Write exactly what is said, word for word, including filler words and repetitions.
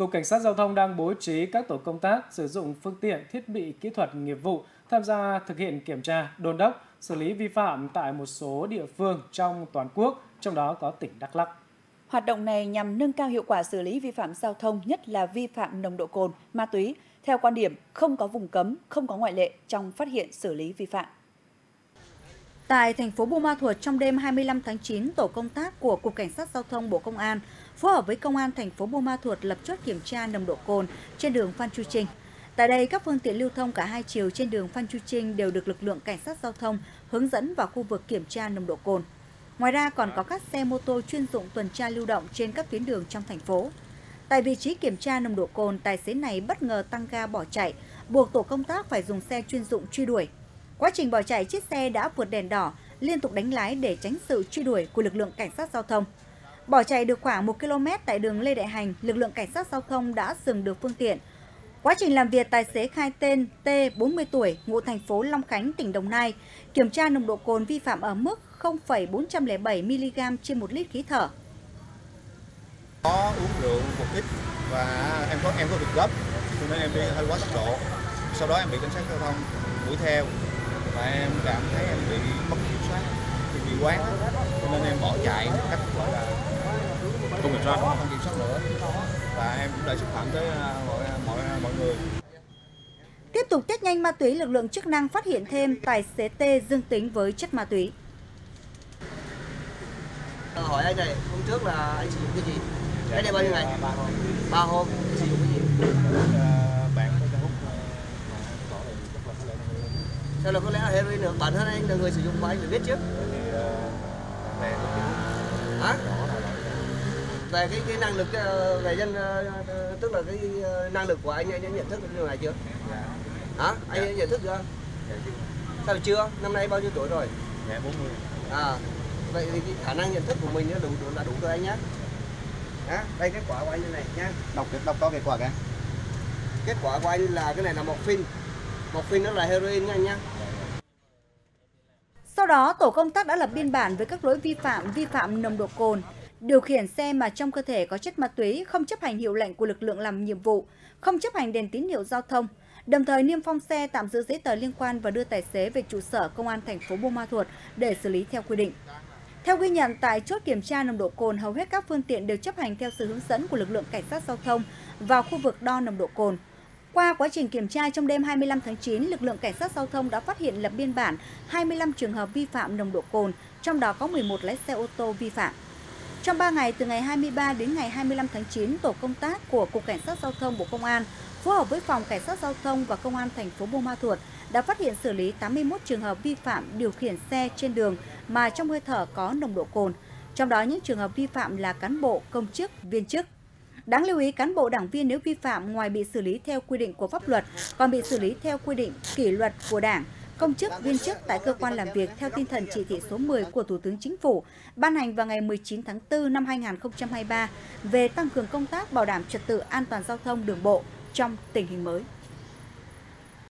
Cục Cảnh sát Giao thông đang bố trí các tổ công tác sử dụng phương tiện, thiết bị, kỹ thuật, nghiệp vụ tham gia thực hiện kiểm tra, đôn đốc, xử lý vi phạm tại một số địa phương trong toàn quốc, trong đó có tỉnh Đắk Lắk. Hoạt động này nhằm nâng cao hiệu quả xử lý vi phạm giao thông, nhất là vi phạm nồng độ cồn, ma túy, theo quan điểm không có vùng cấm, không có ngoại lệ trong phát hiện xử lý vi phạm. Tại thành phố Buôn Ma Thuột, trong đêm hai mươi lăm tháng chín, tổ công tác của Cục Cảnh sát Giao thông Bộ Công an phối hợp với Công an thành phố Buôn Ma Thuột lập chốt kiểm tra nồng độ cồn trên đường Phan Chu Trinh. Tại đây, các phương tiện lưu thông cả hai chiều trên đường Phan Chu Trinh đều được lực lượng Cảnh sát Giao thông hướng dẫn vào khu vực kiểm tra nồng độ cồn. Ngoài ra còn có các xe mô tô chuyên dụng tuần tra lưu động trên các tuyến đường trong thành phố. Tại vị trí kiểm tra nồng độ cồn, tài xế này bất ngờ tăng ga bỏ chạy, buộc tổ công tác phải dùng xe chuyên dụng truy đuổi. Quá trình bỏ chạy, chiếc xe đã vượt đèn đỏ, liên tục đánh lái để tránh sự truy đuổi của lực lượng Cảnh sát Giao thông. Bỏ chạy được khoảng một ki lô mét tại đường Lê Đại Hành, lực lượng Cảnh sát Giao thông đã dừng được phương tiện. Quá trình làm việc, tài xế khai tên T, bốn mươi tuổi, ngụ thành phố Long Khánh, tỉnh Đồng Nai, kiểm tra nồng độ cồn vi phạm ở mức không phẩy bốn không bảy mi-li-gam trên một lít khí thở. Có uống rượu một ít và em có em có việc gấp, cho nên em đi hơi quá tốc độ. Sau đó em bị cảnh sát giao thông đuổi theo và em cảm thấy em bị mất kiểm soát, bị quán, cho nên em bỏ chạy một cách gọi là không kiểm soát, không kiểm soát nữa và em cũng đã xúc phạm tới mọi mọi mọi người. Tiếp tục test nhanh ma túy, lực lượng chức năng phát hiện thêm tài xế T dương tính với chất ma túy. Hỏi anh này, hôm trước là anh sử dụng cái gì? Cái này bao nhiêu ngày? Ba hôm. Sử dụng cái gì? Bạn có hút. Sao là có lẽ là heroin được? Bản thân anh là người sử dụng mà anh phải biết chứ. Hả? Về cái cái năng lực về dân, tức là cái năng lực của anh, anh đã nhận thức được điều này chưa? Hả? Anh đã nhận thức chưa? Sao là chưa? Năm nay bao nhiêu tuổi rồi? Dạ bốn mươi. À. Vậy thì khả năng nhận thức của mình đủ, đủ là đủ rồi anh nhé. Đó, đây kết quả của anh này nhé. Đọc đọc có kết quả kìa. Kết quả của anh là cái này là morphine. Morphine nó là heroin nha anh nhé. Sau đó tổ công tác đã lập biên bản với các lỗi vi phạm, vi phạm nồng độ cồn, điều khiển xe mà trong cơ thể có chất ma túy, không chấp hành hiệu lệnh của lực lượng làm nhiệm vụ, không chấp hành đèn tín hiệu giao thông. Đồng thời niêm phong xe, tạm giữ giấy tờ liên quan và đưa tài xế về trụ sở Công an thành phố Buôn Ma Thuột để xử lý theo quy định. Theo ghi nhận, tại chốt kiểm tra nồng độ cồn, hầu hết các phương tiện đều chấp hành theo sự hướng dẫn của lực lượng Cảnh sát Giao thông vào khu vực đo nồng độ cồn. Qua quá trình kiểm tra trong đêm hai mươi lăm tháng chín, lực lượng Cảnh sát Giao thông đã phát hiện lập biên bản hai mươi lăm trường hợp vi phạm nồng độ cồn, trong đó có mười một lái xe ô tô vi phạm. Trong ba ngày, từ ngày hai mươi ba đến ngày hai mươi lăm tháng chín, tổ công tác của Cục Cảnh sát Giao thông Bộ Công an phối hợp với Phòng Cảnh sát Giao thông và Công an thành phố Buôn Ma Thuột đã phát hiện xử lý tám mươi mốt trường hợp vi phạm điều khiển xe trên đường mà trong hơi thở có nồng độ cồn, trong đó những trường hợp vi phạm là cán bộ, công chức, viên chức. Đáng lưu ý, cán bộ đảng viên nếu vi phạm ngoài bị xử lý theo quy định của pháp luật, còn bị xử lý theo quy định kỷ luật của Đảng, công chức, viên chức tại cơ quan làm việc theo tinh thần chỉ thị số mười của Thủ tướng Chính phủ ban hành vào ngày mười chín tháng tư năm hai nghìn không trăm hai mươi ba về tăng cường công tác bảo đảm trật tự an toàn giao thông đường bộ trong tình hình mới.